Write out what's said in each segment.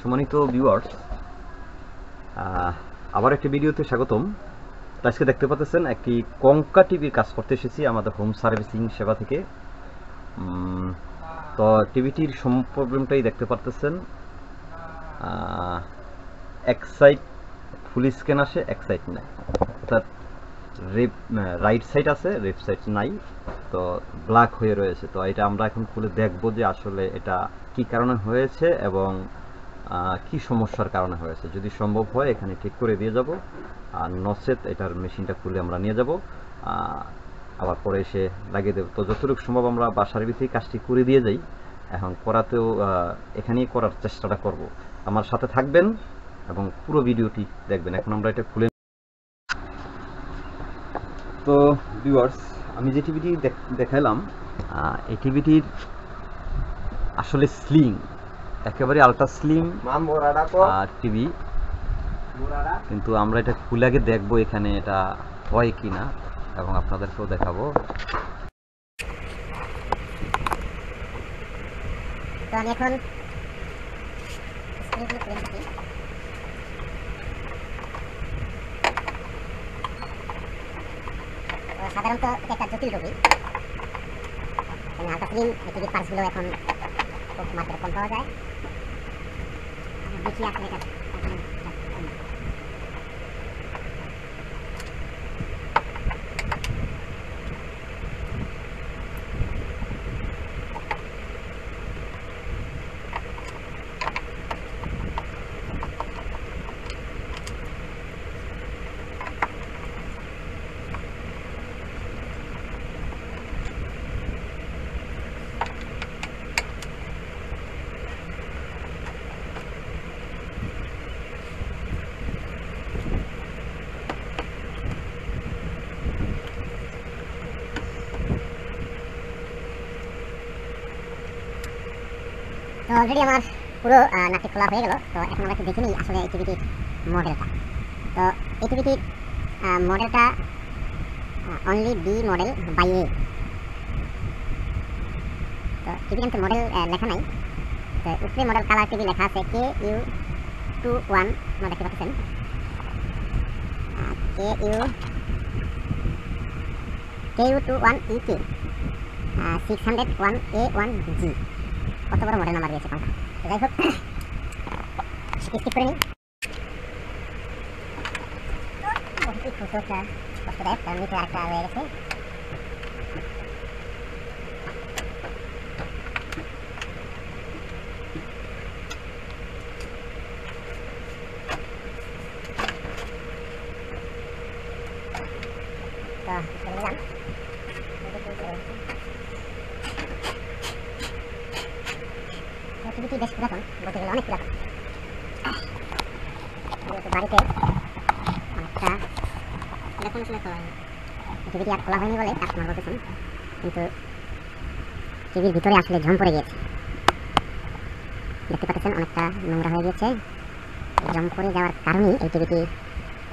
সম্মানিত ভিউয়ার্স, আবার একটি ভিডিওতে স্বাগতম। আজকে দেখতে পাচ্ছেন একটি কঙ্কা টিভির কাজ করতে এসেছি আমাদের হোম সার্ভিসিং সেবা থেকে। তো টিভিটির প্রবলেমটাই দেখতে পাচ্ছেন, এক সাইড ফুল স্ক্রিন আসে, এক সাইড নাই, অর্থাৎ রাইট সাইড আছে, লেফট সাইড নাই, তো ব্ল্যাক হয়ে রয়েছে। তো এটা আমরা এখন খুলে দেখব যে আসলে এটা কি কারণে হয়েছে এবং কি সমস্যার কারণে হয়েছে। যদি সম্ভব হয় এখানে ঠিক করে দিয়ে যাব, আর নচেত এটার মেশিনটা খুলে আমরা নিয়ে যাব, আবার পরে এসে লাগিয়ে দেব। তো যতটুকু সম্ভব আমরা বাসার ভিতরে কাজটি করে দিয়ে যাই। এখন করাতেও এখানেই করার চেষ্টাটা করব। আমার সাথে থাকবেন এবং পুরো ভিডিওটি দেখবেন। এখন আমরা এটা খুলে। তো ভিউয়ার্স, আমি যে টিভিটি দেখালাম, এই টিভিটির আসলে স্লিং একেবারে আলট্রা স্লিম টিভি, কিন্তু আমরা এটা খুলে আগে দেখবো এখানে এটা হয় কি না, এবং আপনাদেরকেও দেখাবো। তো আমি এখন সাধারণত একটা জটিল রোগী, আলট্রা স্লিম টিভির পার্টসগুলো এখন মাত্রা কম পাওয়া যায়। দেখি আসলে तो अलरेडी हमार पूरा नाकटी खोला हो गो। तो एखन आमरा एकटु देखे निई आसले एक्टिविटी मडेलटा। तो एक्टिविटी मडेलटा ओनली बी मडेल बाय ए। तो एखाने तो मडेल लेखा नाई, तो उपरे मडेल कलर टीवी लेखा आछे के यू 21 मडेल देखते पाच्छेन, के यू 21 ई के 601 A1 जी। কত বড় মডেল নাম্বার দিয়েছে কঙ্কা। তো যাই হোক, স্কিপ করে নিই। বহুতই খুশোটা কষ্টদায়ক, তার নিচে আরেকটা হয়ে গেছে। তো চলে যান। বেশ পুরাতন, বলতে গেলে অনেক পুরাতন, বাড়িতে অনেকটা এরকম সময় খোলা হয়নি। টিভিটি আর খোলা হয়নি বলে কাস্টমার বলতেছেন, কিন্তু টিভির ভিতরে আসলে জম পড়ে গিয়েছে। দেখতে পাচ্ছেন অনেকটা নোংরা হয়ে গিয়েছে। জম পড়ে যাওয়ার কারণেই এই টিভিটি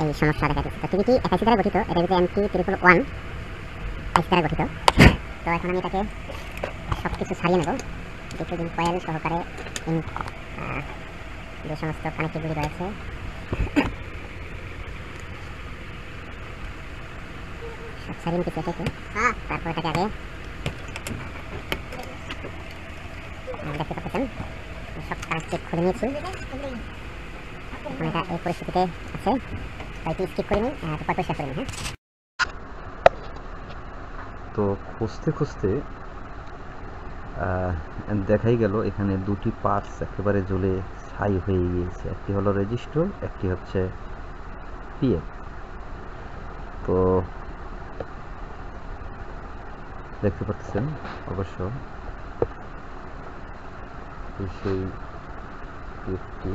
এই সমস্যা দেখা দিচ্ছে। তো টিভিটি 81 দ্বারা গঠিত, এটা ভিতরে MP-1 81 দ্বারা গঠিত। তো এখন আমি এটাকে সব কিছু ছাড়িয়ে নেব। কিছুদিন কয়েল সহকারে যে সমস্ত কানেক্টিভিটি রয়েছে তারপরে তাকে আগে দেখতে পাচ্ছেন সব কানেক্টিভ খুলে নিয়েছি। এটা এই পরিস্থিতিতে আছে, তাইটি স্কিপ করে নিই, তারপর পরিষ্কার করে নিই। তো খুঁজতে খুঁজতে দেখাই গেল এখানে দুটি পার্টস একেবারে জ্বলে ছাই হয়ে গিয়েছে। একটি হলো রেজিস্টর, একটি হচ্ছে পিএ। তো দেখতে পাচ্ছেন অবশ্য সেই একটি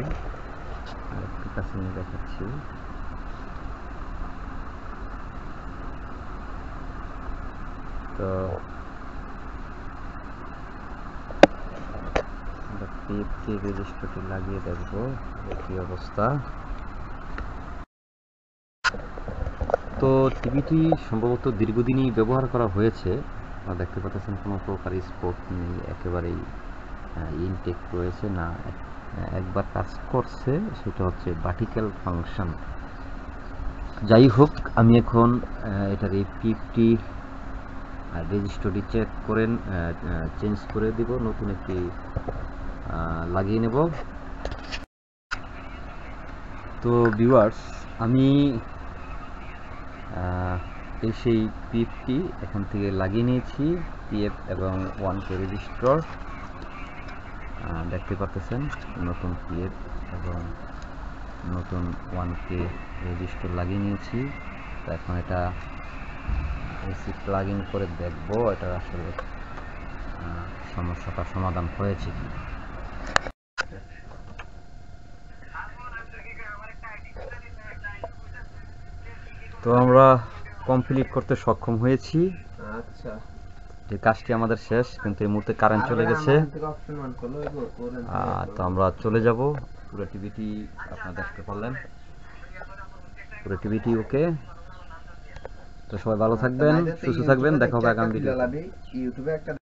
আরেকটি কাছে নিয়ে দেখাচ্ছি। তো রেজিস্ট্রটি লাগিয়ে দেখবো কি অবস্থা। তো টিভিটি সম্ভবত দীর্ঘদিনই ব্যবহার করা হয়েছে। দেখতে পাচ্ছেন কোনো প্রকার স্পট নেই, একেবারেই ইনটেক রয়েছে, না একবার কাজ করছে সেটা হচ্ছে ভার্টিক্যাল ফাংশন। যাই হোক আমি এখন এটার পিপটি রেজিস্ট্রি চেক করেন চেঞ্জ করে দিব, নতুন একটি লাগিয়ে নেব। তো ভিউয়ার্স আমি এই সেই পিপটি এখান থেকে লাগিয়ে নিয়েছি, পিএফ এবং ওয়ান কে রেজিস্ট্রার দেখতে পাচ্ছেন, নতুন পিএফ এবং নতুন ওয়ান কে রেজিস্ট্রার লাগিয়ে নিয়েছি। তো এখন এটা এসি প্লাগ ইন করে দেখব এটা আসলে সমস্যাটা সমাধান হয়েছে কি। তো আমরা কমপ্লিট করতে সক্ষম হয়েছি। আচ্ছা এই কাজটি আমাদের শেষ, কিন্তু এই মুহূর্তে কারেন্ট চলে গেছে। তো আমরা চলে যাব, পুরো টিভিটি আপনারা দেখতে পারলেন, পুরো টিভিটি ওকে। তো সবাই ভালো থাকবেন, সুস্থ থাকবেন, দেখা হবে আগামী ভিডিওতে।